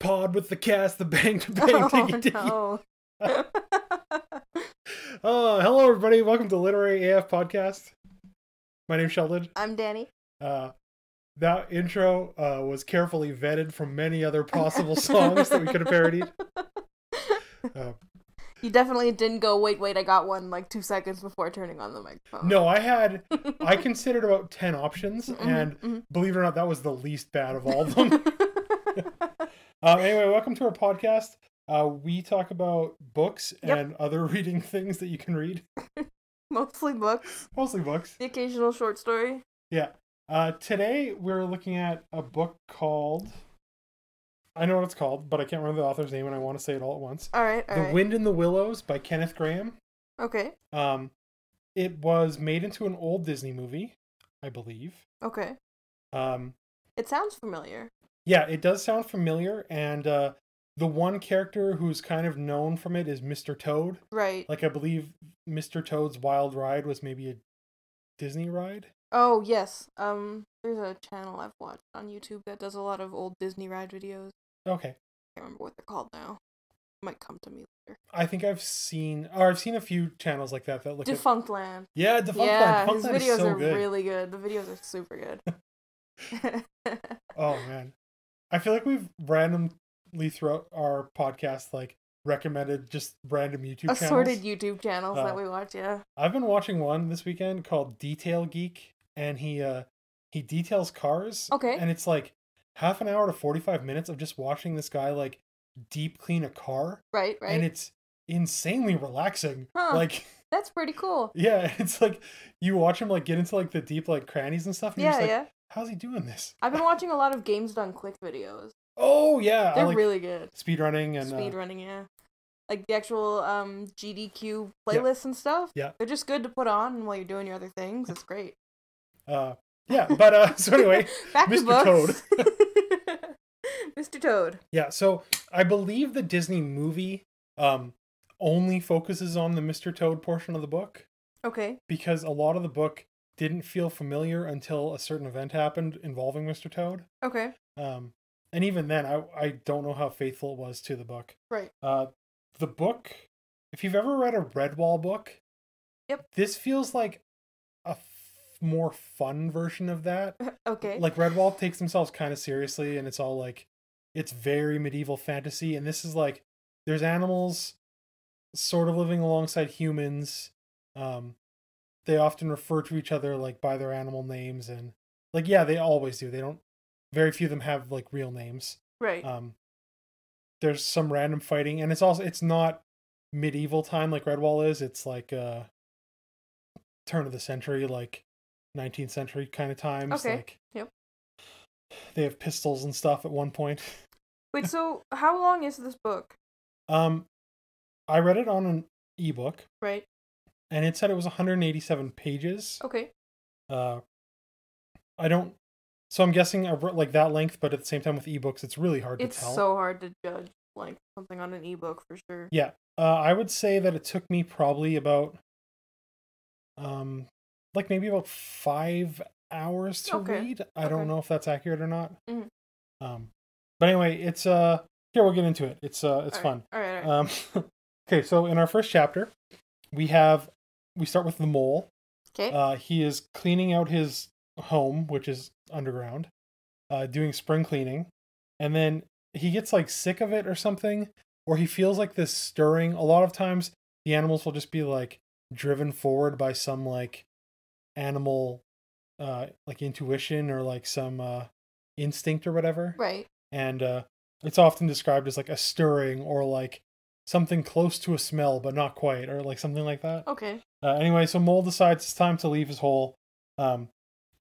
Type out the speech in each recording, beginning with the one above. pod with the cast, the bang to bang, diggy diggy. No. Hello everybody, welcome to Literary AF Podcast. My name's Sheldon. I'm Danni. That intro was carefully vetted from many other possible songs that we could have parodied. You definitely didn't go, wait, I got one like 2 seconds before turning on the microphone. No, I considered about 10 options, and believe it or not, that was the least bad of all of them. Anyway, welcome to our podcast. We talk about books and other reading things that you can read. Mostly books. Mostly books. The occasional short story. Yeah. Today, we're looking at a book called... I know what it's called, but I can't remember the author's name, and I want to say it all at once. All right. Wind in the Willows by Kenneth Grahame. Okay. It was made into an old Disney movie, I believe. Okay. It sounds familiar. Yeah, it does sound familiar, and the one character who's kind of known from it is Mr. Toad. Right. Like, I believe Mr. Toad's Wild Ride was maybe a Disney ride. Oh, yes. There's a channel I've watched on YouTube that does a lot of old Disney ride videos. Okay. I can't remember what they're called now. It might come to me later. I think I've seen a few channels like that look Defunctland. Yeah, Defunctland. Yeah, Defunctland. His videos are really good. The videos are super good. Oh, man. I feel like we've randomly throughout our podcast, like, recommended just random YouTube channels. Assorted YouTube channels that we watch, yeah. I've been watching one this weekend called Detail Geek, and he details cars. Okay. And it's like half an hour to 45 minutes of just watching this guy like deep clean a car. Right, right. And it's insanely relaxing. Huh. Like, that's pretty cool. Yeah, it's like you watch him like get into like the deep like crannies and stuff, and you're just like, how's he doing this? I've been watching a lot of Games Done Quick videos. Oh yeah. They're like, really good. Speedrunning, yeah. Like the actual GDQ playlists and stuff. Yeah. They're just good to put on while you're doing your other things. It's great. Yeah, but so anyway, back Mr. Toad. Mr. Toad. Yeah, so I believe the Disney movie only focuses on the Mr. Toad portion of the book. Okay. Because a lot of the book didn't feel familiar until a certain event happened involving Mr. Toad. Okay. And even then, I don't know how faithful it was to the book. Right. The book, if you've ever read a Redwall book, this feels like a more fun version of that. Okay. Like, Redwall takes themselves kind of seriously, and it's all like, it's very medieval fantasy, and this is like, there's animals sort of living alongside humans. They often refer to each other, like, by their animal names, and, like, yeah, they always do. They don't... Very few of them have, like, real names. Right. There's some random fighting, and it's not medieval time like Redwall is. It's, like, turn of the century, like, 19th century kind of times. Okay, like, they have pistols and stuff at one point. Wait, so how long is this book? I read it on an ebook. Right. And it said it was 187 pages. Okay. I don't... So I'm guessing like that length, but at the same time with ebooks, it's really hard to tell. It's so hard to judge like something on an ebook for sure. Yeah, I would say that it took me probably about, like maybe about 5 hours to read. I don't know if that's accurate or not. But anyway, it's here we'll get into it. It's fun. All right. Okay, so in our first chapter, we start with the mole. Okay. He is cleaning out his home, which is underground, doing spring cleaning, and then he gets like sick of it or something, or he feels like this stirring. A lot of times the animals will just be like driven forward by some like animal like intuition or like some instinct or whatever, right? And it's often described as like a stirring or like something close to a smell but not quite, or like something like that. Okay. Anyway, so Mole decides it's time to leave his hole.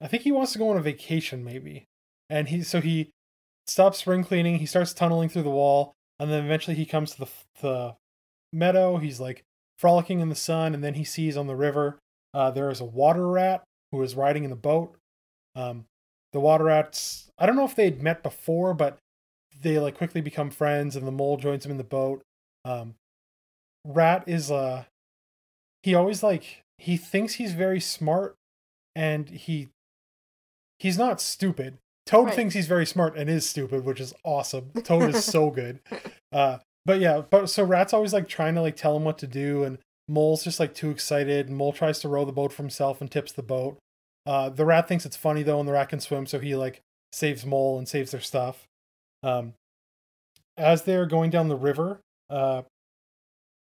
I think he wants to go on a vacation, maybe. And so he stops spring cleaning, he starts tunneling through the wall, and then eventually he comes to the meadow, he's like frolicking in the sun, and then he sees on the river, there is a water rat who is riding in a boat. The water rats, I don't know if they'd met before, but they like quickly become friends, and the mole joins him in the boat. Rat is, he always like, he thinks he's very smart, and he's not stupid. Toad thinks he's very smart and is stupid, which is awesome. Toad is so good. But yeah, so Rat's always like trying to like tell him what to do, and Mole's just like too excited, and Mole tries to row the boat for himself and tips the boat. The Rat thinks it's funny though, and the Rat can swim, so he like saves Mole and saves their stuff. As they're going down the river,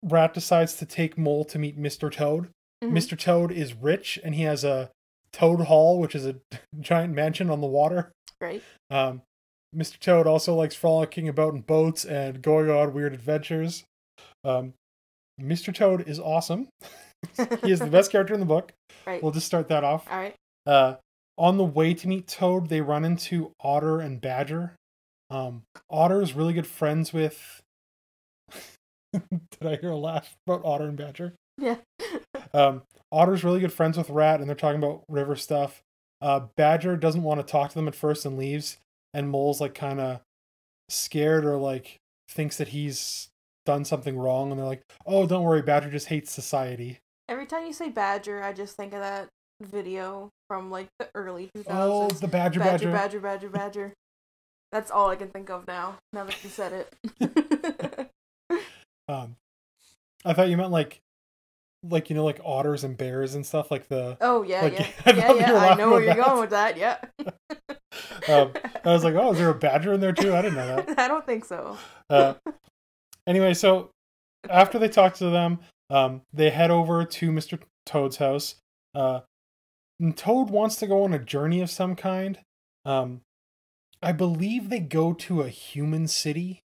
Rat decides to take Mole to meet Mr. Toad. Mm-hmm. Mr. Toad is rich, and he has a Toad Hall, which is a giant mansion on the water. Right. Mr. Toad also likes frolicking about in boats and going on weird adventures. Mr. Toad is awesome. He is the best character in the book. Right. We'll just start that off. All right. On the way to meet Toad, they run into Otter and Badger. Otter is really good friends with... Did I hear a laugh about Otter and Badger? Yeah. Otter's really good friends with Rat, and they're talking about river stuff. Badger doesn't want to talk to them at first and leaves. And Mole's like kind of scared or like thinks that he's done something wrong. And they're like, oh, don't worry. Badger just hates society. Every time you say Badger, I just think of that video from like the early 2000s. Oh, the Badger. Badger, Badger, Badger, Badger. That's all I can think of now that you said it. I thought you meant like, you know, like otters and bears and stuff like the... Oh, yeah, like, yeah. Yeah. I know where you're going with that. Yeah. I was like, oh, is there a badger in there too? I didn't know that. I don't think so. Anyway, so after they talk to them, they head over to Mr. Toad's house. And Toad wants to go on a journey of some kind. I believe they go to a human city.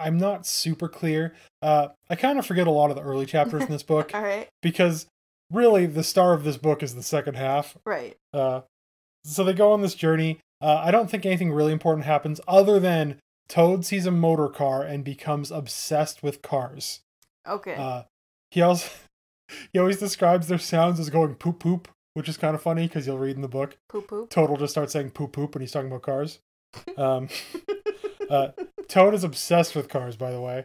I'm not super clear. I kind of forget a lot of the early chapters in this book. All right. Because really the star of this book is the second half. Right. So they go on this journey. I don't think anything really important happens other than Toad sees a motor car and becomes obsessed with cars. Okay. He always describes their sounds as going poop poop, which is kind of funny because you'll read in the book. Poop poop. Toad will just start saying poop poop when he's talking about cars. Toad is obsessed with cars, by the way.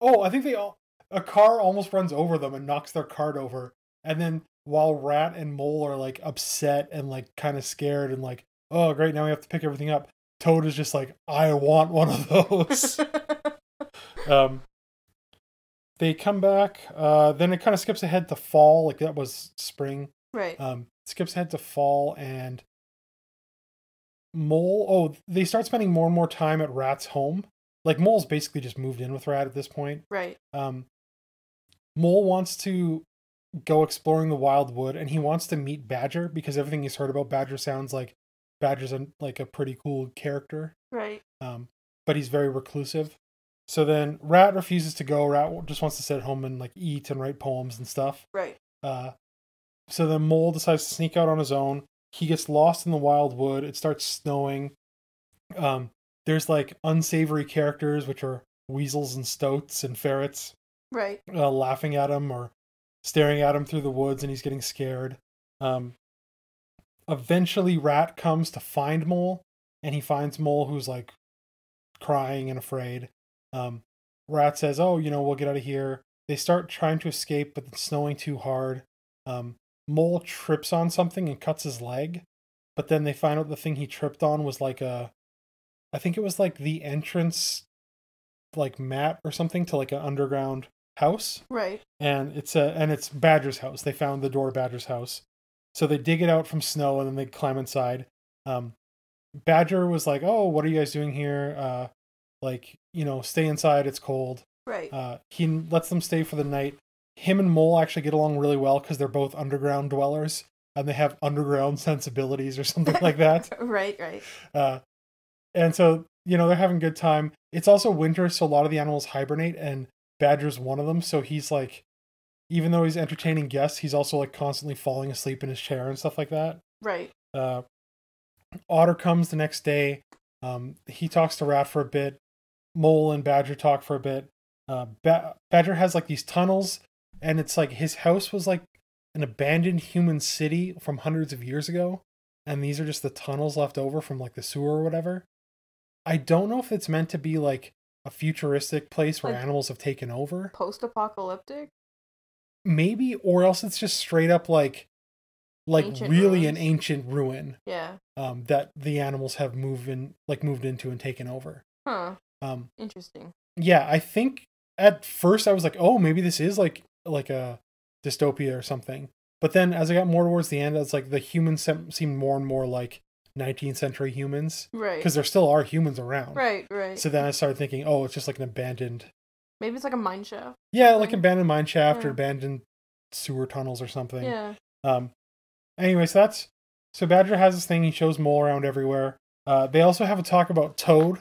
Oh, I think a car almost runs over them and knocks their cart over. And then while Rat and Mole are like upset and like kind of scared and like, oh great, now we have to pick everything up. Toad is just like, I want one of those. They come back. Then it kind of skips ahead to fall. Like that was spring. Right. Skips ahead to fall and Mole. Oh, they start spending more and more time at Rat's home. Like Mole's basically just moved in with Rat at this point. Right. Mole wants to go exploring the wild wood, and he wants to meet Badger because everything he's heard about Badger sounds like Badger's a pretty cool character. Right. But he's very reclusive. So then Rat refuses to go. Rat just wants to sit at home and like eat and write poems and stuff. Right. So then Mole decides to sneak out on his own. He gets lost in the wild wood. It starts snowing. There's like unsavory characters, which are weasels and stoats and ferrets. Right. Laughing at him or staring at him through the woods, and he's getting scared. Eventually Rat comes to find Mole, and he finds Mole who's like crying and afraid. Rat says, oh, you know, we'll get out of here. They start trying to escape, but it's snowing too hard. Mole trips on something and cuts his leg, but then they find out the thing he tripped on was like I think it was like the entrance like mat or something to like an underground house. Right. And it's Badger's house. They found the door to Badger's house. So they dig it out from snow and then they climb inside. Badger was like, oh, what are you guys doing here? Like, you know, stay inside. It's cold. Right. He lets them stay for the night. Him and Mole actually get along really well because they're both underground dwellers and they have underground sensibilities or something like that. Right. Right. And so, you know, they're having a good time. It's also winter. So a lot of the animals hibernate and Badger's one of them. So he's like, even though he's entertaining guests, he's also like constantly falling asleep in his chair and stuff like that. Right. Otter comes the next day. He talks to Rat for a bit. Mole and Badger talk for a bit. Badger has like these tunnels, and it's like his house was like an abandoned human city from hundreds of years ago. And these are just the tunnels left over from like the sewer or whatever. I don't know if it's meant to be like a futuristic place where like animals have taken over. Post-apocalyptic? Maybe, or else it's just straight up like like ancient really ruins. An ancient ruin. Yeah. That the animals have moved into and taken over. Huh. Interesting. Yeah, I think at first I was like, oh, maybe this is like a dystopia or something. But then as I got more towards the end, it's like the humans seemed more and more like 19th century humans. Right. Because there still are humans around. Right, right. So then I started thinking, oh, it's just like an abandoned... Maybe it's like a mine shaft. Yeah, like abandoned mine shaft or abandoned sewer tunnels or something. Yeah. Anyway, so that's... So Badger has this thing. He shows Mole around everywhere. They also have a talk about Toad,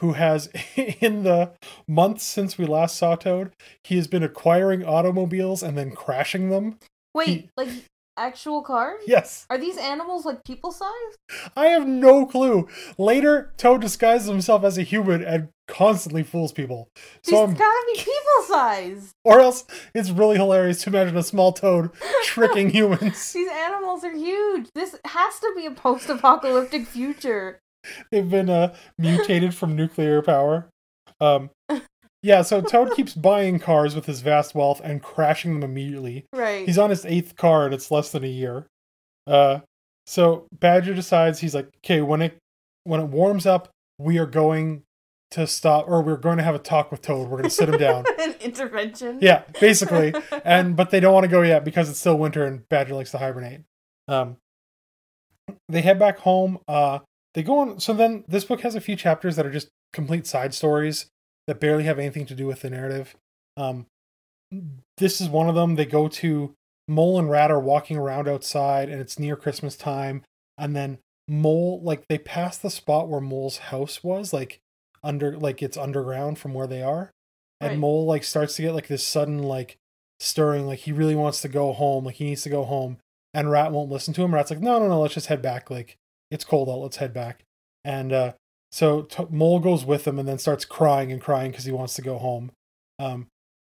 who has, in the months since we last saw Toad, he has been acquiring automobiles and then crashing them. Wait, like actual cars? Yes. Are these animals like people-sized? I have no clue. Later, Toad disguises himself as a human and constantly fools people. These gotta be people-sized! Or else, it's really hilarious to imagine a small Toad tricking humans. These animals are huge! This has to be a post-apocalyptic future. They've been mutated from nuclear power. Yeah, so Toad keeps buying cars with his vast wealth and crashing them immediately. Right. He's on his 8th car and it's less than a year. So Badger decides, he's like, okay, when it warms up, we are going to stop, or we're going to have a talk with Toad. We're going to sit him down. An intervention. Yeah, basically. But they don't want to go yet because it's still winter and Badger likes to hibernate. They head back home. They go on, so then this book has a few chapters that are just complete side stories that barely have anything to do with the narrative. This is one of them. They go to, Mole and Rat are walking around outside and it's near Christmas time. And then Mole, like they pass the spot where Mole's house was, like it's underground from where they are. And right. Mole like starts to get like this sudden like stirring, like he really wants to go home. Like he needs to go home and Rat won't listen to him. Rat's like, no, let's just head back. Like, it's cold out, let's head back. And so Mole goes with him and then starts crying because he wants to go home.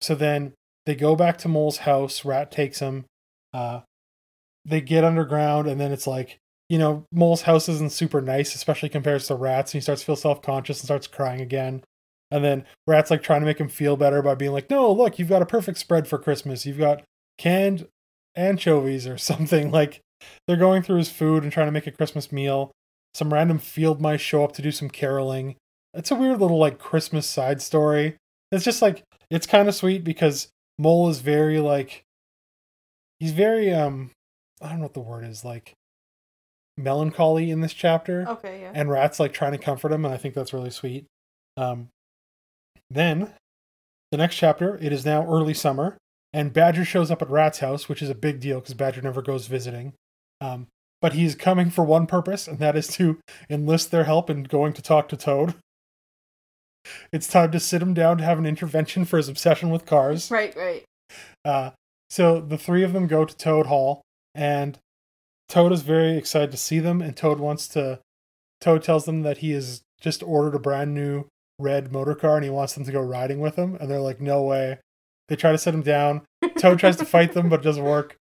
So then they go back to Mole's house. Rat takes him. They get underground and then it's like, you know, Mole's house isn't super nice, especially compared to Rat's. And he starts to feel self-conscious and starts crying again. And then Rat's like trying to make him feel better by being like, no, look, you've got a perfect spread for Christmas. You've got canned anchovies or something like. They're going through his food and trying to make a Christmas meal. Some random field mice show up to do some caroling. It's a weird little like Christmas side story. It's just like, it's kind of sweet because Mole is very like, he's very, I don't know what the word is, like melancholy in this chapter. Okay, yeah. And Rat's like trying to comfort him and I think that's really sweet. Then the next chapter, it is now early summer and Badger shows up at Rat's house, which is a big deal because Badger never goes visiting. But he's coming for one purpose, and that is to enlist their help in going to talk to Toad. It's time to sit him down to have an intervention for his obsession with cars. Right, right. So the three of them go to Toad Hall, and Toad is very excited to see them, and Toad tells them that he has just ordered a brand new red motor car, and he wants them to go riding with him, and they're like, no way. They try to sit him down. Toad tries to fight them, but it doesn't work.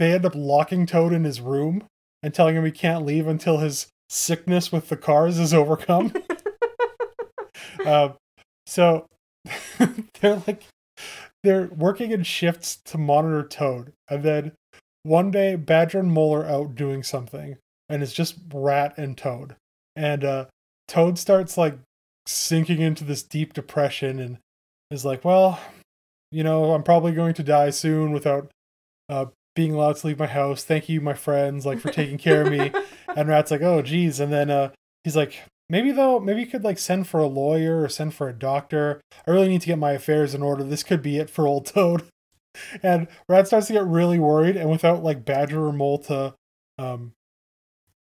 They end up locking Toad in his room and telling him he can't leave until his sickness with the cars is overcome. So they're working in shifts to monitor Toad. And then one day Badger and Mole are out doing something and it's just Rat and Toad. And Toad starts like sinking into this deep depression and is like, well, you know, I'm probably going to die soon without, being allowed to leave my house. Thank you, my friends, like for taking care of me. And Rat's like, oh geez. And then he's like, maybe you could like send for a lawyer or send for a doctor. I really need to get my affairs in order. This could be it for old Toad. And Rat starts to get really worried. And without like Badger or Mole to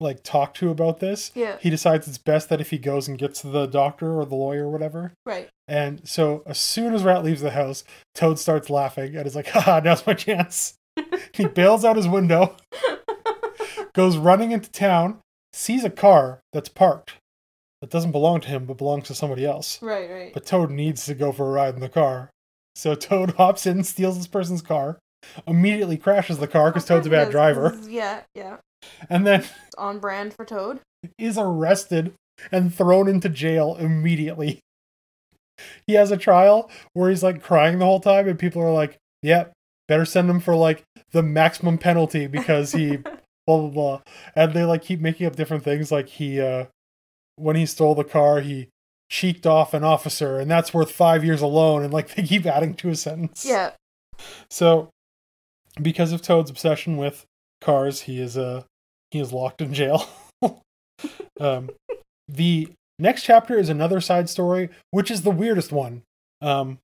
like talk to about this, he decides it's best that if he goes and gets the doctor or the lawyer or whatever. Right. And so as soon as Rat leaves the house, Toad starts laughing and is like, haha, now's my chance. He bails out his window, goes running into town, sees a car that's parked that doesn't belong to him but belongs to somebody else. Right, right. But Toad needs to go for a ride in the car. So Toad hops in, steals this person's car, immediately crashes the car because Toad's a bad driver. Yeah, yeah. And then... It's on brand for Toad. Is arrested and thrown into jail immediately. He has a trial where he's like crying the whole time and people are like, yep. better send him for like the maximum penalty because he blah blah blah. And they like keep making up different things, like he when he stole the car he cheeked off an officer and that's worth 5 years alone, and like they keep adding to a sentence. Yeah. So because of Toad's obsession with cars, he is locked in jail. The next chapter is another side story, which is the weirdest one. Rat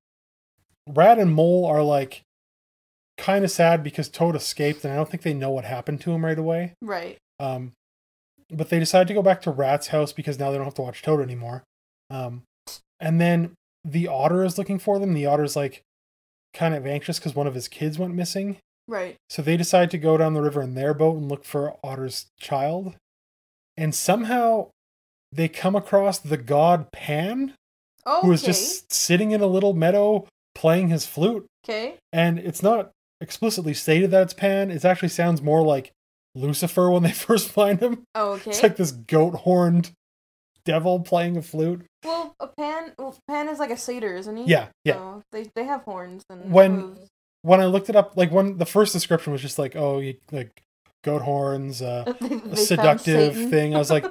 and Mole are like kind of sad because Toad escaped and I don't think they know what happened to him right away. Right. But they decide to go back to Rat's house because now they don't have to watch Toad anymore. And then the otter is looking for them. The otter's like kind of anxious because one of his kids went missing. Right. So they decide to go down the river in their boat and look for Otter's child. And somehow they come across the god Pan, okay, who is just sitting in a little meadow playing his flute. Okay. And it's not explicitly stated that it's Pan. It actually sounds more like Lucifer when they first find him. Oh, okay. It's like this goat-horned devil playing a flute. Well, Pan is like a satyr, isn't he? Yeah, yeah. So they have horns and hooves. When I looked it up, like when the first description was just like, oh, you, like goat horns, a seductive thing. I was like,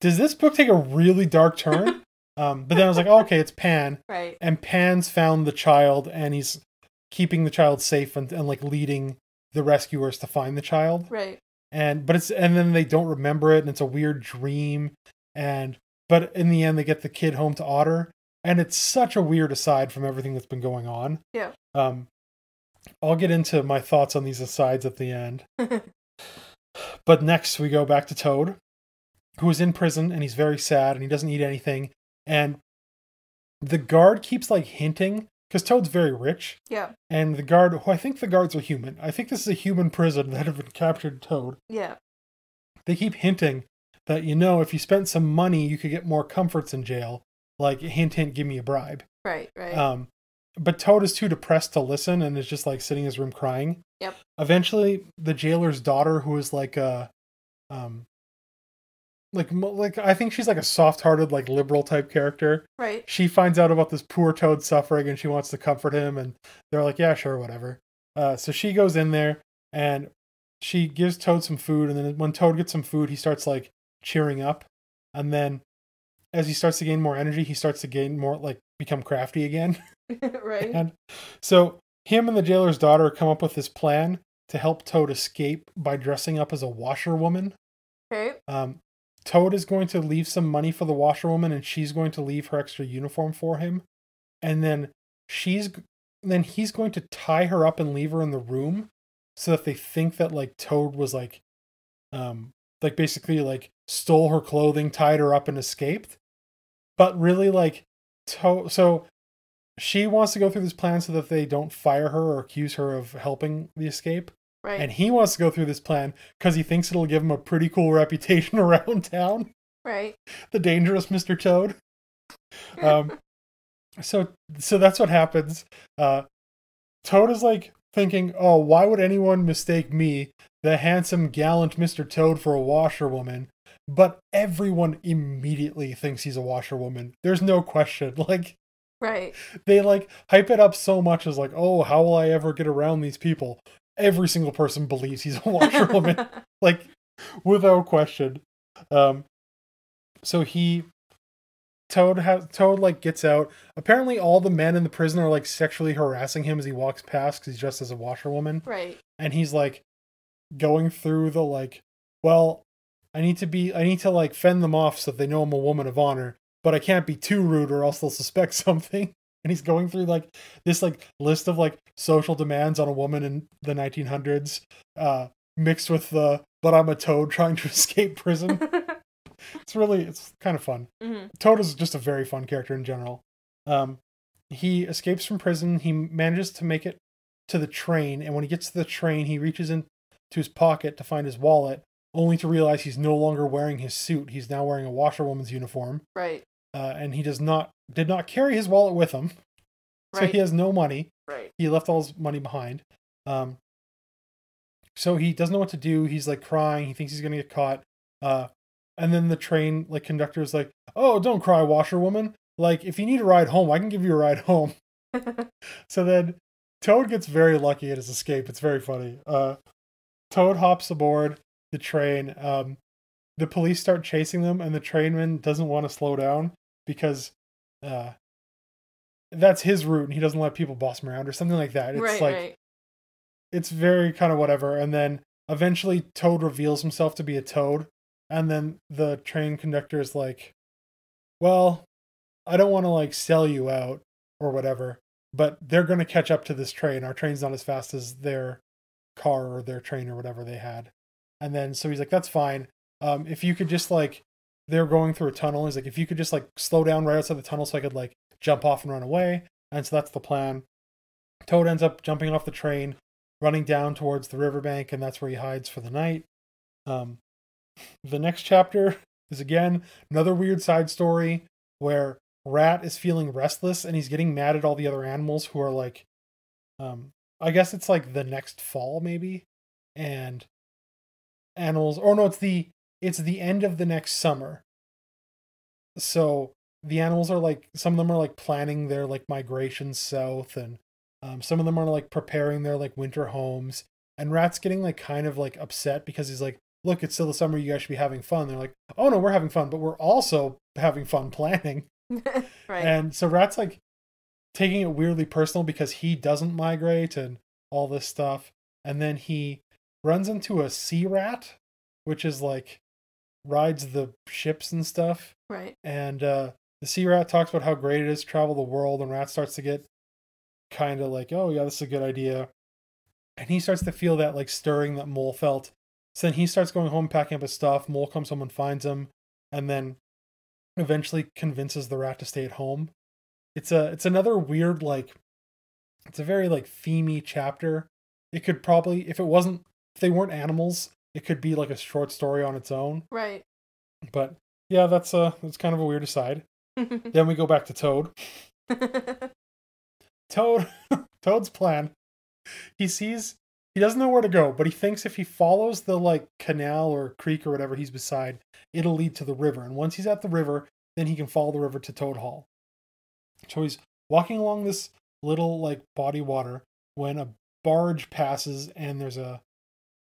does this book take a really dark turn? But then I was like, oh, okay, it's Pan. Right. And Pan's found the child and he's keeping the child safe and like leading the rescuers to find the child. Right. And then they don't remember it and it's a weird dream. But in the end they get the kid home to Otter. And it's such a weird aside from everything that's been going on. Yeah. I'll get into my thoughts on these asides at the end. But next we go back to Toad, who is in prison and he's very sad and he doesn't eat anything. And the guard keeps like hinting, because Toad's very rich. Yeah. And the guard, who I think the guards are human. I think this is a human prison that have been captured Toad. Yeah. They keep hinting that, you know, if you spent some money, you could get more comforts in jail. Like, hint, hint, give me a bribe. Right, right. But Toad is too depressed to listen and is just like sitting in his room crying. Yep. Eventually, the jailer's daughter, who is like a, I think she's like a soft-hearted, like liberal type character. Right. She finds out about this poor Toad suffering and she wants to comfort him, and they're like, yeah, sure, whatever. So she goes in there and she gives Toad some food, and then when Toad gets some food, he starts like cheering up, and then as he starts to gain more energy, he starts to gain more like become crafty again. Right. And so him and the jailer's daughter come up with this plan to help Toad escape by dressing up as a washerwoman. Okay. Toad is going to leave some money for the washerwoman, and she's going to leave her extra uniform for him. And then he's going to tie her up and leave her in the room so that they think that like Toad was like basically like stole her clothing, tied her up, and escaped. But really like so she wants to go through this plan so that they don't fire her or accuse her of helping the escape. Right. And he wants to go through this plan because he thinks it'll give him a pretty cool reputation around town. Right. The dangerous Mr. Toad. So that's what happens. Toad is like thinking, oh, why would anyone mistake me, the handsome, gallant Mr. Toad, for a washerwoman? But everyone immediately thinks he's a washerwoman. There's no question. Like, right. They like hype it up so much as like, oh, how will I ever get around these people? Every single person believes he's a washerwoman, like without question. So Toad like gets out. Apparently all the men in the prison are like sexually harassing him as he walks past because he's dressed as a washerwoman. Right. And he's like going through the like, well, I need to like fend them off so that they know I'm a woman of honor, but I can't be too rude or else they'll suspect something. And he's going through like this like list of like social demands on a woman in the 1900s, mixed with the "but I'm a toad" trying to escape prison. It's kind of fun. Mm-hmm. Toad is just a very fun character in general. He escapes from prison. He manages to make it to the train, and when he gets to the train, he reaches into his pocket to find his wallet, only to realize he's no longer wearing his suit. He's now wearing a washerwoman's uniform. Right. And he did not carry his wallet with him. Right. So he has no money. Right. He left all his money behind. So he doesn't know what to do. He's like crying. He thinks he's going to get caught. And then the train like conductor is like, oh, don't cry, washerwoman. Like, if you need a ride home, I can give you a ride home. So then Toad gets very lucky at his escape. It's very funny. Toad hops aboard the train. The police start chasing them, and the trainman doesn't want to slow down because that's his route, and he doesn't let people boss him around or something like that. It's right, like right. It's very kind of whatever. And then eventually Toad reveals himself to be a toad, and then the train conductor is like, well, I don't want to like sell you out or whatever, but they're going to catch up to this train. Our train's not as fast as their car or their train or whatever they had. And then, so he's like, that's fine. If you could just like, they're going through a tunnel. He's like, if you could just like slow down right outside the tunnel so I could like jump off and run away. And so that's the plan. Toad ends up jumping off the train, running down towards the riverbank, and that's where he hides for the night. The next chapter is again, another weird side story where Rat is feeling restless and he's getting mad at all the other animals who are like, I guess it's like the next fall maybe, and animals, or no, it's the end of the next summer. So the animals are like, some of them are like planning their like migration south, and some of them are like preparing their like winter homes, and Rat's getting like kind of like upset because he's like, look, it's still the summer, you guys should be having fun. They're like, oh no, we're having fun, but we're also having fun planning. Right. And so Rat's like taking it weirdly personal because he doesn't migrate and all this stuff. And then he runs into a sea rat, which is like rides the ships and stuff. Right. And the sea rat talks about how great it is to travel the world, and Rat starts to get kind of like, oh yeah, this is a good idea. And he starts to feel that like stirring that Mole felt. So then he starts going home, packing up his stuff. Mole comes home and finds him, and then eventually convinces the rat to stay at home. It's another weird, like, it's a very like themey chapter. It could probably, if they weren't animals, it could be like a short story on its own. Right. But yeah, that's kind of a weird aside. Then we go back to Toad. Toad's plan. He doesn't know where to go, but he thinks if he follows the like canal or creek or whatever he's beside, it'll lead to the river. And once he's at the river, then he can follow the river to Toad Hall. So he's walking along this little like body of water when a barge passes, and there's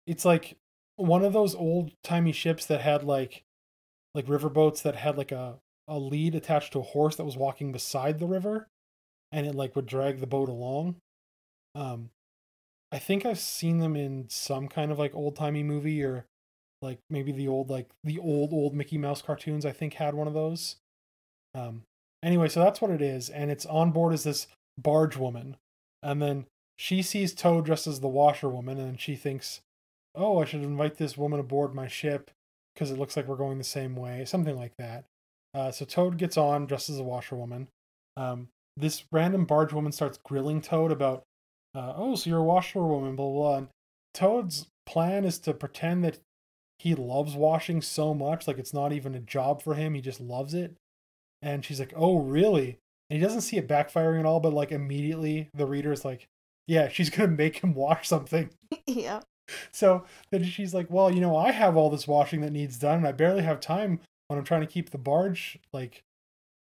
it's like one of those old timey ships that had like river boats that had like a lead attached to a horse that was walking beside the river, and it like would drag the boat along. I think I've seen them in some kind of like old timey movie, or like maybe the old Mickey Mouse cartoons, I think, had one of those. Anyway, so that's what it is. And it's on board as this barge woman. And then she sees Toad dressed as the washerwoman, and she thinks, oh, I should invite this woman aboard my ship because it looks like we're going the same way. Something like that. So Toad gets on dressed as a washerwoman. This random barge woman starts grilling Toad about, oh, so you're a washerwoman, blah, blah, blah. And Toad's plan is to pretend that he loves washing so much, like it's not even a job for him. He just loves it. And she's like, oh, really? And he doesn't see it backfiring at all, but like immediately the reader's like, yeah, she's going to make him wash something. Yeah. So then she's like, well, you know, I have all this washing that needs done, and I barely have time when I'm trying to keep the barge, like,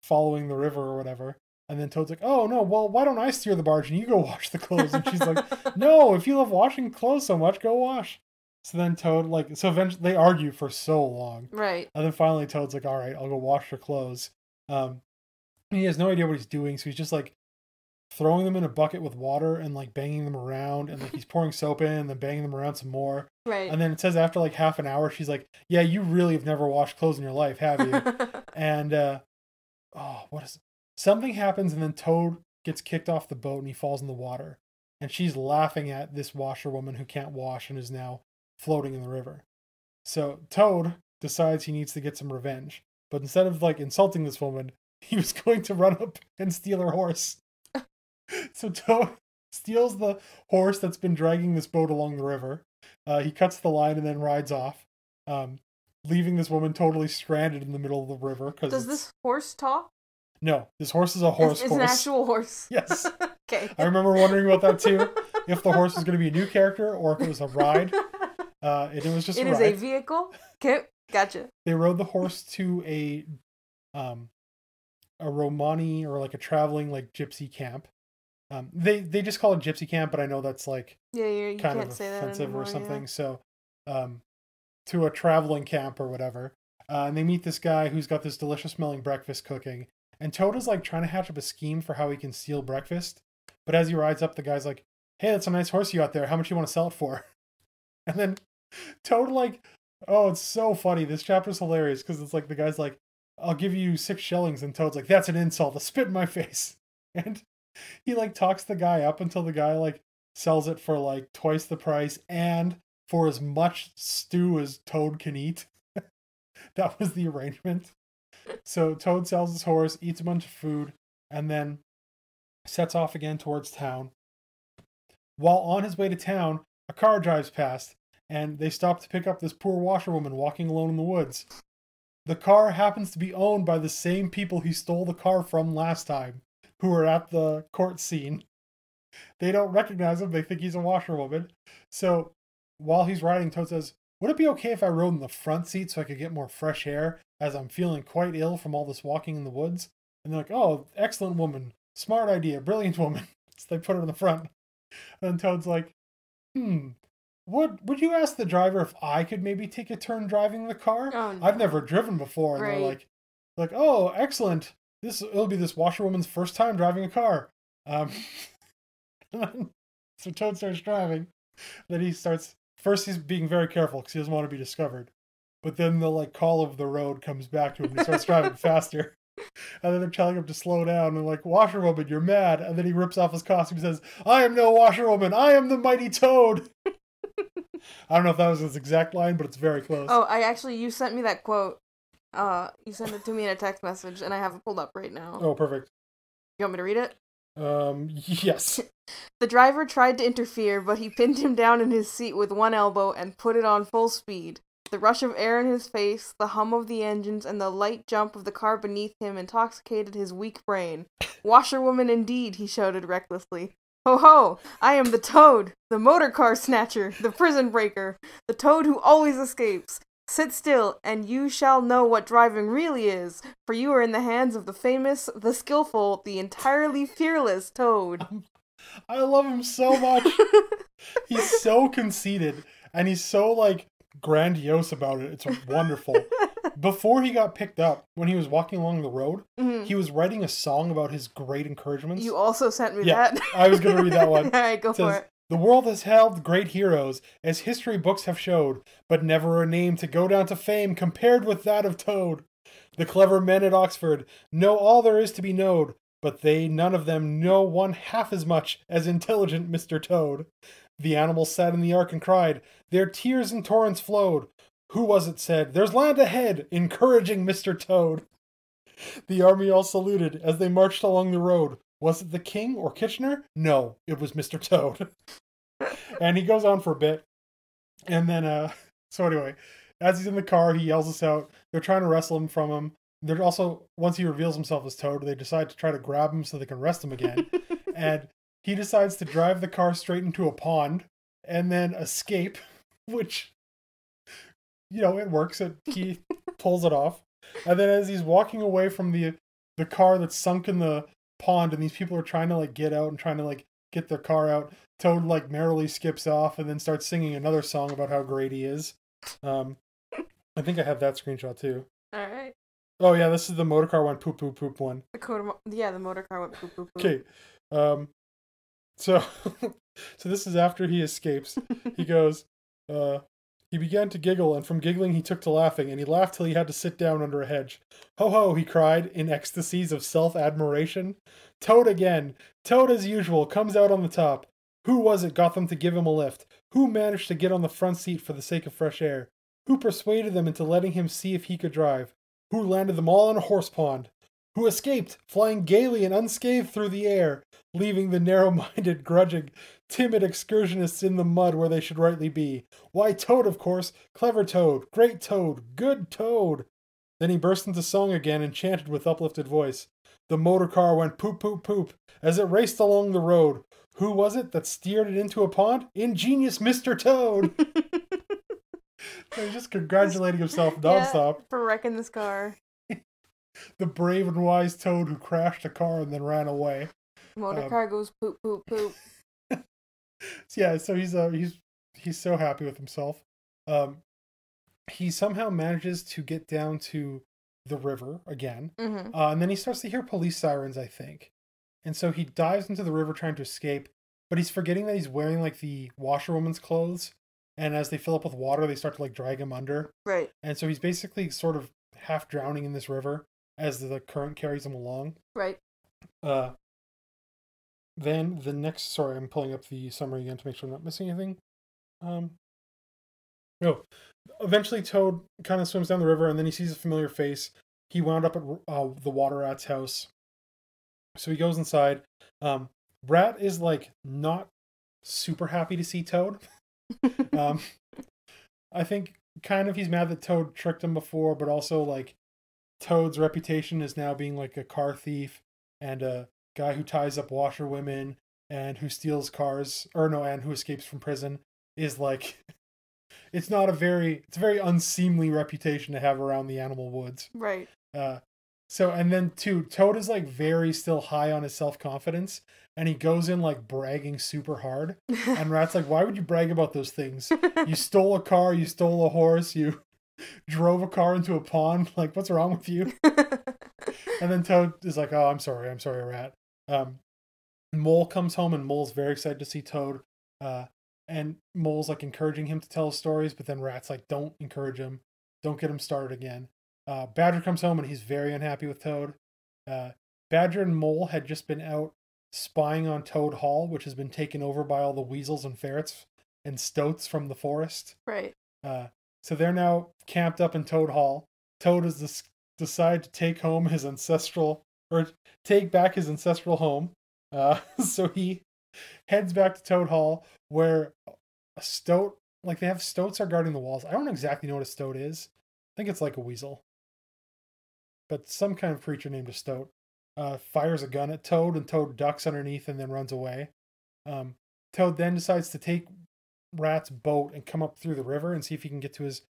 following the river or whatever. And then Toad's like, oh, no, well, why don't I steer the barge and you go wash the clothes? And she's like, no, if you love washing clothes so much, go wash. So then Toad, like, so eventually they argue for so long. Right. And then finally Toad's like, all right, I'll go wash your clothes. He has no idea what he's doing. So he's just like throwing them in a bucket with water and like banging them around. And like he's pouring soap in and then banging them around some more. Right. And then it says after like half an hour, she's like, yeah, you really have never washed clothes in your life, have you? And, oh, what is it? Something happens, and then Toad gets kicked off the boat and he falls in the water. And she's laughing at this washerwoman who can't wash and is now floating in the river. So Toad decides he needs to get some revenge. But instead of like insulting this woman, he was going to run up and steal her horse. So Toad steals the horse that's been dragging this boat along the river. He cuts the line and then rides off, leaving this woman totally stranded in the middle of the river. Does this horse talk? No, this horse is a horse. It's an actual horse. Yes. Okay. I remember wondering about that too. If the horse was going to be a new character or if it was a ride. And it was just a ride. It is a vehicle? Okay. Gotcha. They rode the horse to a Romani or like a traveling like gypsy camp. They just call it gypsy camp, but I know that's like you kind of offensive or something. Yeah. So to a traveling camp or whatever. And they meet this guy who's got this delicious smelling breakfast cooking. And Toad is like trying to hatch up a scheme for how he can steal breakfast. But as he rides up, the guy's like, hey, that's a nice horse you got there. How much you want to sell it for? And then Toad like, oh, it's so funny. This chapter's hilarious because it's like the guy's like, I'll give you 6 shillings. And Toad's like, that's an insult. A spit in my face. And he like talks the guy up until the guy like sells it for like 2x the price and for as much stew as Toad can eat. That was the arrangement. So Toad sells his horse, eats a bunch of food, and then sets off again towards town. While on his way to town, a car drives past, and they stop to pick up this poor washerwoman walking alone in the woods. The car happens to be owned by the same people he stole the car from last time, who are at the court scene. They don't recognize him, they think he's a washerwoman. So while he's riding, Toad says, would it be okay if I rode in the front seat so I could get more fresh air, as I'm feeling quite ill from all this walking in the woods? And they're like, oh, excellent woman. Smart idea. Brilliant woman. So they put her in the front. And then Toad's like, would you ask the driver if I could maybe take a turn driving the car? Oh, no. I've never driven before. And they're like, oh, excellent. It'll be this washerwoman's first time driving a car. So Toad starts driving. Then he starts... First, he's being very careful because he doesn't want to be discovered. But then the like call of the road comes back to him and he starts driving faster. And then they're telling him to slow down and like, washerwoman, you're mad. And then he rips off his costume and says, I am no washerwoman. I am the mighty Toad. I don't know if that was his exact line, but it's very close. Oh, you sent me that quote. You sent it to me in a text message and I have it pulled up right now. Oh, perfect. You want me to read it? Yes. The driver tried to interfere, but he pinned him down in his seat with one elbow and put it on full speed. The rush of air in his face, the hum of the engines, and the light jump of the car beneath him intoxicated his weak brain. Washerwoman indeed, he shouted recklessly. Ho ho! I am the Toad, the motor car snatcher, the prison breaker, the Toad who always escapes. Sit still, and you shall know what driving really is, for you are in the hands of the famous, the skillful, the entirely fearless Toad. I love him so much. He's so conceited, and he's so, like, grandiose about it. It's wonderful. Before he got picked up, when he was walking along the road, he was writing a song about his great encouragements. You also sent me that. I was going to read that one. All right, go for it. The world has held great heroes, as history books have showed, but never a name to go down to fame compared with that of Toad. The clever men at Oxford know all there is to be knowed, but they none of them know one half as much as intelligent Mr. Toad. The animals sat in the ark and cried, their tears in torrents flowed. Who was it said, there's land ahead, encouraging Mr. Toad? The army all saluted as they marched along the road. Was it the king or Kitchener? No, it was Mr. Toad. And he goes on for a bit. And then, so anyway, as he's in the car, he yells us out. They're trying to wrestle him from him. They're also, once he reveals himself as Toad, they decide to try to grab him so they can arrest him again. And he decides to drive the car straight into a pond and then escape, which, you know, it works. He pulls it off. And then as he's walking away from the car that's sunk in the pond and these people are trying to like get out and trying to like get their car out, Toad like merrily skips off and then starts singing another song about how great he is. I think I have that screenshot too. All right. Oh yeah, this is the motor car went poop poop poop one. The motor car went poop poop poop. Okay. So this is after he escapes. He goes, he began to giggle, and from giggling he took to laughing, and he laughed till he had to sit down under a hedge. Ho ho, he cried, in ecstasies of self-admiration. Toad again. Toad, as usual, comes out on the top. Who was it got them to give him a lift? Who managed to get on the front seat for the sake of fresh air? Who persuaded them into letting him see if he could drive? Who landed them all in a horse pond? Who escaped, flying gaily and unscathed through the air, leaving the narrow-minded, grudging, timid excursionists in the mud where they should rightly be? Why, Toad, of course. Clever Toad, great Toad, good Toad. Then he burst into song again and chanted with uplifted voice. The motor car went poop, poop, poop as it raced along the road. Who was it that steered it into a pond? Ingenious Mr. Toad. He's just congratulating himself nonstop. Yeah, for wrecking this car. The brave and wise Toad who crashed a car and then ran away. Motor car goes poop, poop, poop. Yeah, so he's so happy with himself. He somehow manages to get down to the river again, and then he starts to hear police sirens, I think. And so he dives into the river trying to escape, but he's forgetting that he's wearing like the washerwoman's clothes. And as they fill up with water, they start to like drag him under. Right. And so he's basically sort of half drowning in this river as the current carries him along. Right. Then the next, sorry, I'm pulling up the summary again to make sure I'm not missing anything. No. Eventually Toad kind of swims down the river and then he sees a familiar face. He wound up at the water rat's house. So he goes inside. Rat is like not super happy to see Toad. I think kind of he's mad that Toad tricked him before, but also like Toad's reputation is now being like a car thief and a guy who ties up washerwomen and who steals cars, or no, and who escapes from prison is like, it's not a very, it's a very unseemly reputation to have around the animal woods. Right. So, and then too, Toad is like very still high on his self-confidence and he goes in like bragging super hard and Rat's like, why would you brag about those things? You stole a car, you stole a horse, you drove a car into a pond. Like, what's wrong with you? And then Toad is like, oh, I'm sorry, Rat. Mole comes home and Mole's very excited to see Toad. And Mole's like encouraging him to tell his stories, but then Rat's like, don't encourage him. Don't get him started again. Badger comes home and he's very unhappy with Toad. Badger and Mole had just been out spying on Toad Hall, which has been taken over by all the weasels and ferrets and stoats from the forest. Right. So they're now camped up in Toad Hall. Toad has decided to take home his ancestral, or take back his ancestral home. So he heads back to Toad Hall where a stoat, like they have stoats are guarding the walls. I don't exactly know what a stoat is. I think it's like a weasel, but some kind of creature named a stoat, fires a gun at Toad and Toad ducks underneath and then runs away. Toad then decides to take Rat's boat and come up through the river and see if he can get to his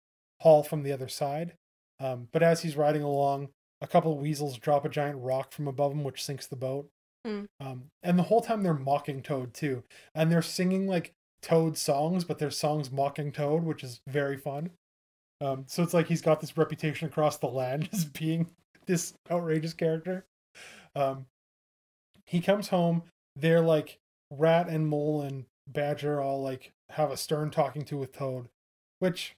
hall from the other side. But as he's riding along, a couple of weasels drop a giant rock from above him, which sinks the boat. And the whole time they're mocking Toad too. And they're singing like Toad songs, but their songs mocking Toad, which is very fun. So it's like he's got this reputation across the land as being this outrageous character. He comes home. They're like Rat and Mole and Badger all like have a stern talking to with Toad, which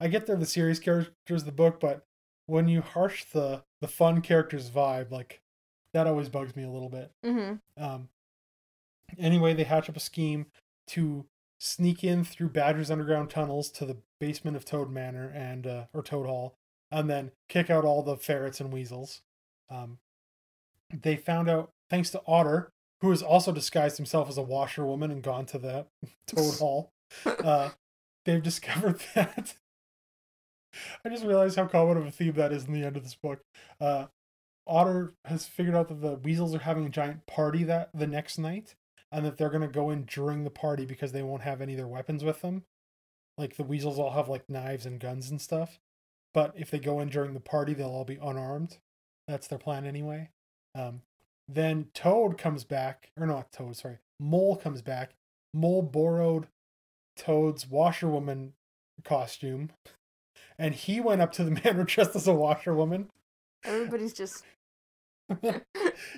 I get they're the serious characters of the book, but when you harsh the fun characters vibe, like that always bugs me a little bit. Anyway, they hatch up a scheme to sneak in through Badger's underground tunnels to the basement of Toad Manor and or Toad Hall, and then kick out all the ferrets and weasels. They found out thanks to Otter, who has also disguised himself as a washerwoman and gone to the Toad Hall. They've discovered that. I just realized how common of a theme that is in the end of this book. Otter has figured out that the weasels are having a giant party that the next night, and that they're going to go in during the party because they won't have any of their weapons with them. Like the weasels all have like knives and guns and stuff. But if they go in during the party, they'll all be unarmed. That's their plan anyway. Then Toad comes back, or not Toad, sorry. Mole comes back. Mole borrowed Toad's washerwoman costume. And he went up to the manor dressed as a washerwoman. Everybody's just...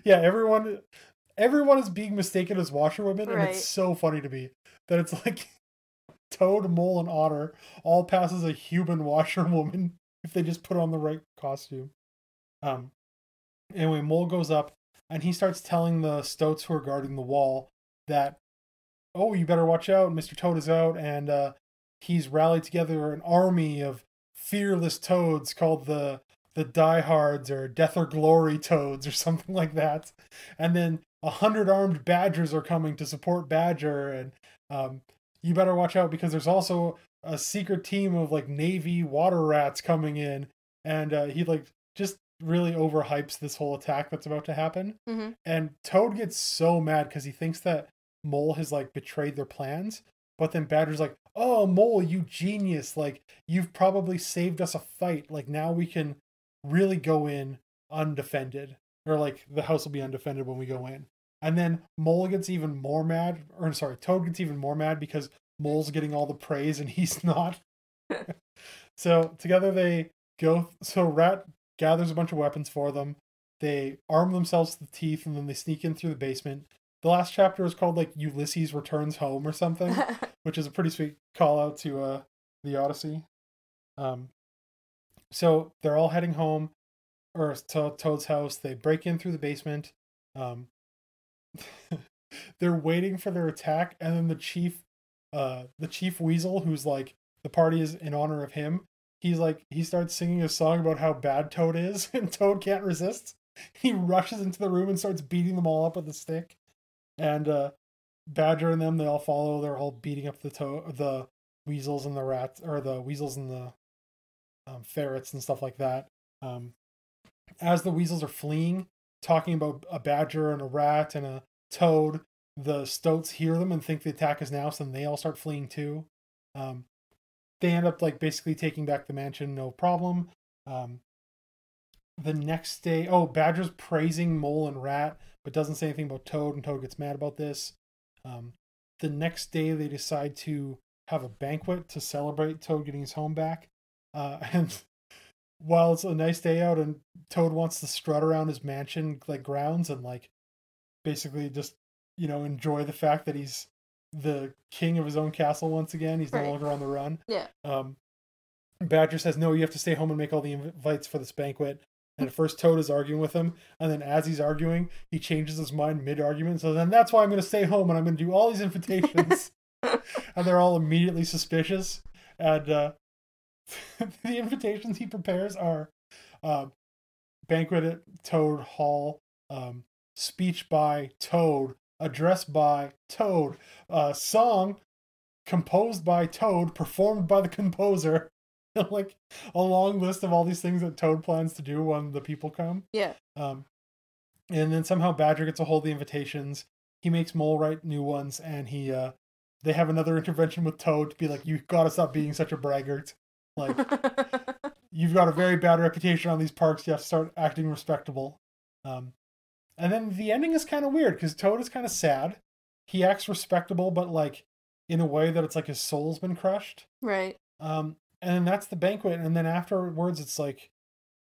yeah, everyone is being mistaken as washerwomen, right. And it's so funny to me that it's like Toad, Mole, and Otter all pass as a human washerwoman if they just put on the right costume. Anyway, Mole goes up and he starts telling the stoats who are guarding the wall that, oh, you better watch out, Mr. Toad is out, and he's rallied together an army of fearless toads called the Diehards or Death or Glory Toads or something like that. And then 100 armed badgers are coming to support Badger. And you better watch out because there's also a secret team of like Navy water rats coming in. And he like just really overhypes this whole attack that's about to happen. And Toad gets so mad because he thinks that Mole has like betrayed their plans. But then Badger's like, oh, Mole, you genius. Like you've probably saved us a fight. Like now we can really go in undefended, or like the house will be undefended when we go in. And then Mole gets even more mad, or sorry, Toad gets even more mad because Mole's getting all the praise and he's not. So together they go, so Rat gathers a bunch of weapons for them. They arm themselves to the teeth and then they sneak in through the basement. The last chapter is called like Ulysses Returns Home or something, which is a pretty sweet call out to the Odyssey. So they're all heading home or to Toad's house. They break in through the basement. They're waiting for their attack, and then the chief weasel, who's like the party is in honor of him, he's like, he starts singing a song about how bad Toad is, and Toad can't resist. He rushes into the room and starts beating them all up with a stick, and Badger and them, they all follow. They're all beating up the weasels and the rats, or the weasels and the ferrets and stuff like that. As the weasels are fleeing, talking about a badger and a rat and a toad, the stoats hear them and think the attack is now, so then they all start fleeing too. They end up like basically taking back the mansion, no problem. The next day, oh, Badger's praising Mole and Rat, but doesn't say anything about Toad, and Toad gets mad about this. The next day they decide to have a banquet to celebrate Toad getting his home back. And while it's a nice day out and Toad wants to strut around his mansion like grounds and like basically just, you know, enjoy the fact that he's the king of his own castle once again. He's no longer on the run. Yeah. Badger says, no, you have to stay home and make all the invites for this banquet. And at first Toad is arguing with him, and then as he's arguing, he changes his mind mid-argument. So then that's why I'm going to stay home and I'm going to do all these invitations. And they're all immediately suspicious. And the invitations he prepares are banquet at Toad Hall, speech by Toad, address by Toad, song composed by Toad, performed by the composer. Like a long list of all these things that Toad plans to do when the people come. Yeah. And then somehow Badger gets a hold of the invitations. He makes Mole write new ones, and he they have another intervention with Toad to be like, you've got to stop being such a braggart. Like, you've got a very bad reputation on these parks. You have to start acting respectable. And then the ending is kind of weird because Toad is kind of sad. He acts respectable, but like in a way that it's like his soul's been crushed. Right. And then that's the banquet. And then afterwards, it's like,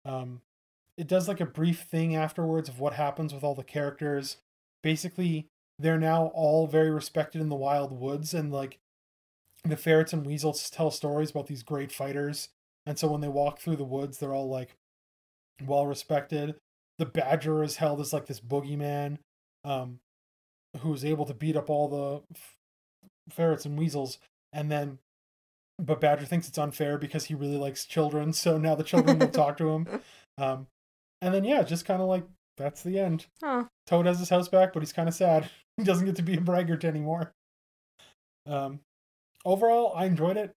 it does like a brief thing afterwards of what happens with all the characters. Basically, they're now all very respected in the wild woods. And like the ferrets and weasels tell stories about these great fighters. And so when they walk through the woods, they're all like well respected. The badger is held as like this boogeyman who's able to beat up all the ferrets and weasels. And then, but Badger thinks it's unfair because he really likes children. So now the children will talk to him. And then, yeah, just kind of like, that's the end. Huh. Toad has his house back, but he's kind of sad. He doesn't get to be a braggart anymore. Overall, I enjoyed it.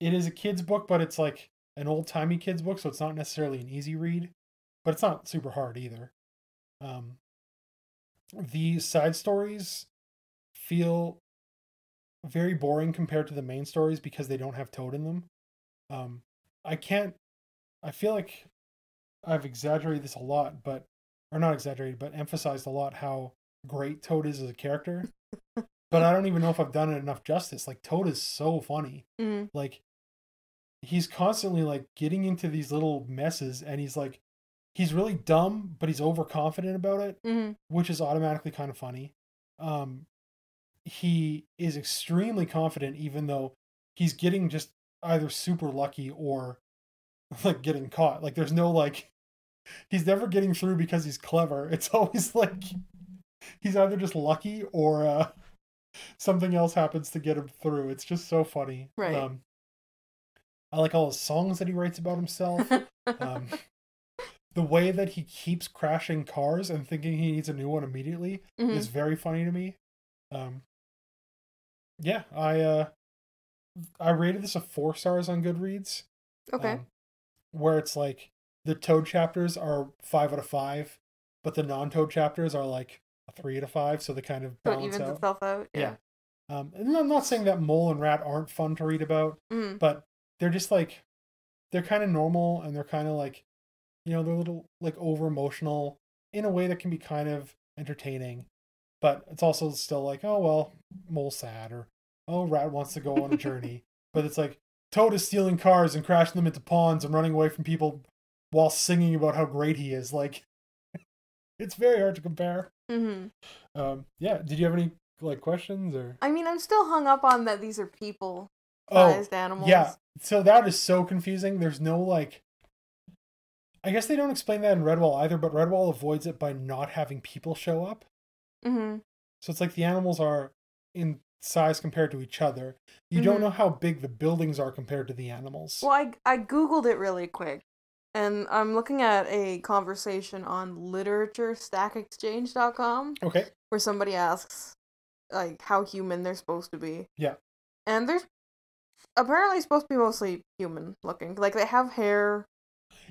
It is a kid's book, but it's like an old timey kid's book. So it's not necessarily an easy read, but it's not super hard either. The side stories feel very boring compared to the main stories because they don't have Toad in them. I feel like I've exaggerated this a lot, but, or not exaggerated, but emphasized a lot how great Toad is as a character. But I don't even know if I've done it enough justice. Like, Toad is so funny. Mm. Like, he's constantly like getting into these little messes, and he's like, he's really dumb, but he's overconfident about it, which is automatically kind of funny. He is extremely confident, even though he's getting just either super lucky or like getting caught. Like, there's no like, he's never getting through because he's clever. It's always like he's either just lucky or something else happens to get him through. It's just so funny. Right. I like all his songs that he writes about himself. The way that he keeps crashing cars and thinking he needs a new one immediately is very funny to me. Yeah, I rated this a 4 stars on Goodreads. Okay. Where it's like the Toad chapters are 5 out of 5, but the non-Toad chapters are like a 3 out of 5, so they kind of balance out. Itself out. Yeah. And I'm not saying that Mole and Rat aren't fun to read about, but they're just like, they're kind of normal, and they're kind of like, you know, they're a little like over emotional in a way that can be kind of entertaining, but it's also still like, oh, well, Mole's sad, or, oh, Rat wants to go on a journey. But it's like, Toad is stealing cars and crashing them into ponds and running away from people while singing about how great he is. Like, it's very hard to compare. Mm-hmm. Yeah. Did you have any like questions or? I mean, I'm still hung up on that these are people-sized animals. Yeah. So that is so confusing. There's no like. I guess they don't explain that in Redwall either, but Redwall avoids it by not having people show up. Mm-hmm. So it's like the animals are in size compared to each other. You don't know how big the buildings are compared to the animals. Well, I Googled it really quick. And I'm looking at a conversation on literaturestackexchange.com. Okay. Where somebody asks, like, how human they're supposed to be. Yeah. And they're apparently supposed to be mostly human looking. Like, they have hair.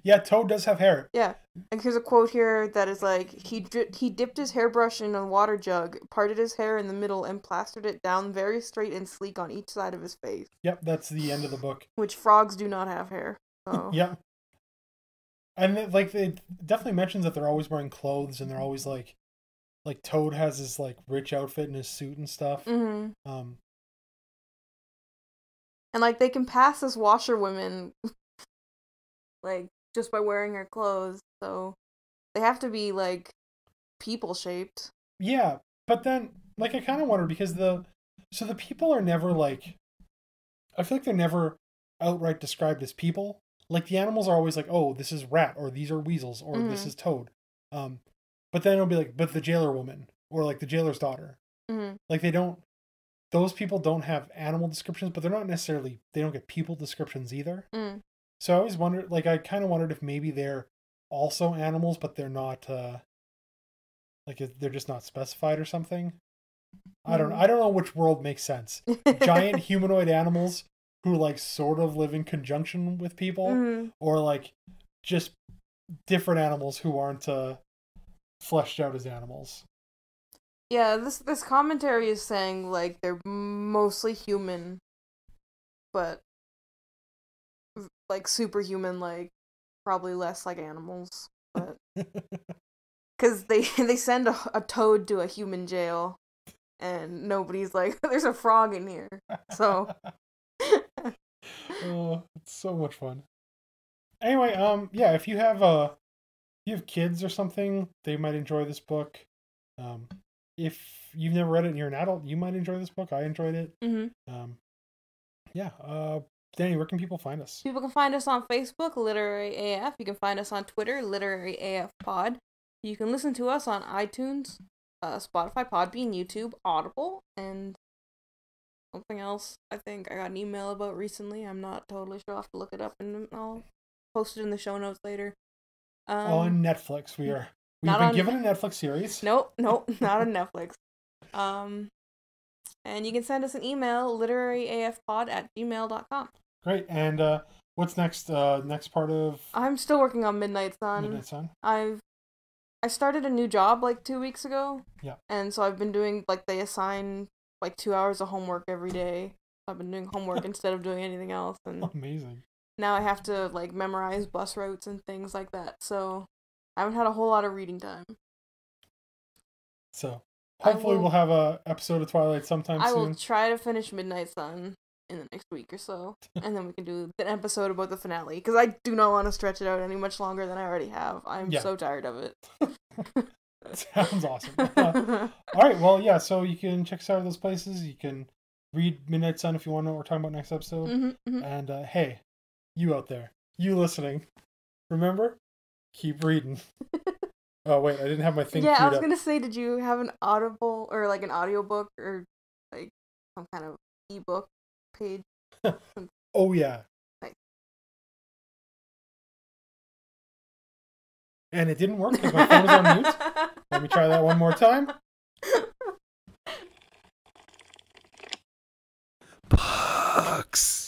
Yeah, Toad does have hair. Yeah. And here's a quote here that is like, he dipped his hairbrush in a water jug, parted his hair in the middle, and plastered it down very straight and sleek on each side of his face. Yep, that's the end of the book. Which frogs do not have hair. So. Yeah. And, like, it definitely mentions that they're always wearing clothes, and they're always, like, Toad has his, like, rich outfit and his suit and stuff. Mm-hmm. And, like, they can pass as washerwomen, like, just by wearing her clothes, so they have to be, like, people-shaped. Yeah, but then, like, I kind of wonder, because so the people are never, like, I feel like they're never outright described as people. Like, the animals are always like, oh, this is Rat, or these are weasels, or this is Toad. But then it'll be like, but the jailer woman, or like the jailer's daughter. Like, those people don't have animal descriptions, but they don't get people descriptions either. So I always wondered, like, I kind of wondered if maybe they're also animals, but they're not, like, they're just not specified or something. I don't know which world makes sense. Giant humanoid animals who, like, sort of live in conjunction with people, or, like, just different animals who aren't fleshed out as animals. Yeah, this commentary is saying, like, they're mostly human, but, like, superhuman, like, probably less like animals, but... Because they send a toad to a human jail, and nobody's like, there's a frog in here, so... Oh, it's so much fun. Anyway, yeah, if you have kids or something, they might enjoy this book. If you've never read it and you're an adult, you might enjoy this book. I enjoyed it. Yeah. Danni, where can people find us? People can find us on Facebook, Literary AF. You can find us on Twitter, Literary AF Pod. You can listen to us on iTunes, Spotify, Podbean, YouTube, Audible, and something else. I think I got an email about recently. I'm not totally sure. I'll have to look it up, and I'll post it in the show notes later. On Netflix, we've been given a Netflix series. Nope, not on Netflix. And you can send us an email, literaryafpod@gmail.com. Great. And what's next? Next part of? I'm still working on Midnight Sun. I started a new job like 2 weeks ago. Yeah. And so I've been doing, like, they assign, like, 2 hours of homework every day. I've been doing homework instead of doing anything else. And amazing. Now I have to, like, memorize bus routes and things like that. So I haven't had a whole lot of reading time. So hopefully we'll have a episode of Twilight sometime soon. I will try to finish Midnight Sun in the next week or so. And then we can do an episode about the finale. Because I do not want to stretch it out any much longer than I already have. I'm so tired of it. Sounds awesome. All right, well, yeah, so you can check us out of those places. You can read Midnight Sun if you want to know what we're talking about next episode. And hey, you out there, you listening, remember, keep reading. Oh, wait, I didn't have my thing queued up. Yeah, I was going to say, did you have an Audible or, like, an audiobook or, like, some kind of ebook page? Oh, yeah. And it didn't work because my phone was on mute. Let me try that one more time. Pucks.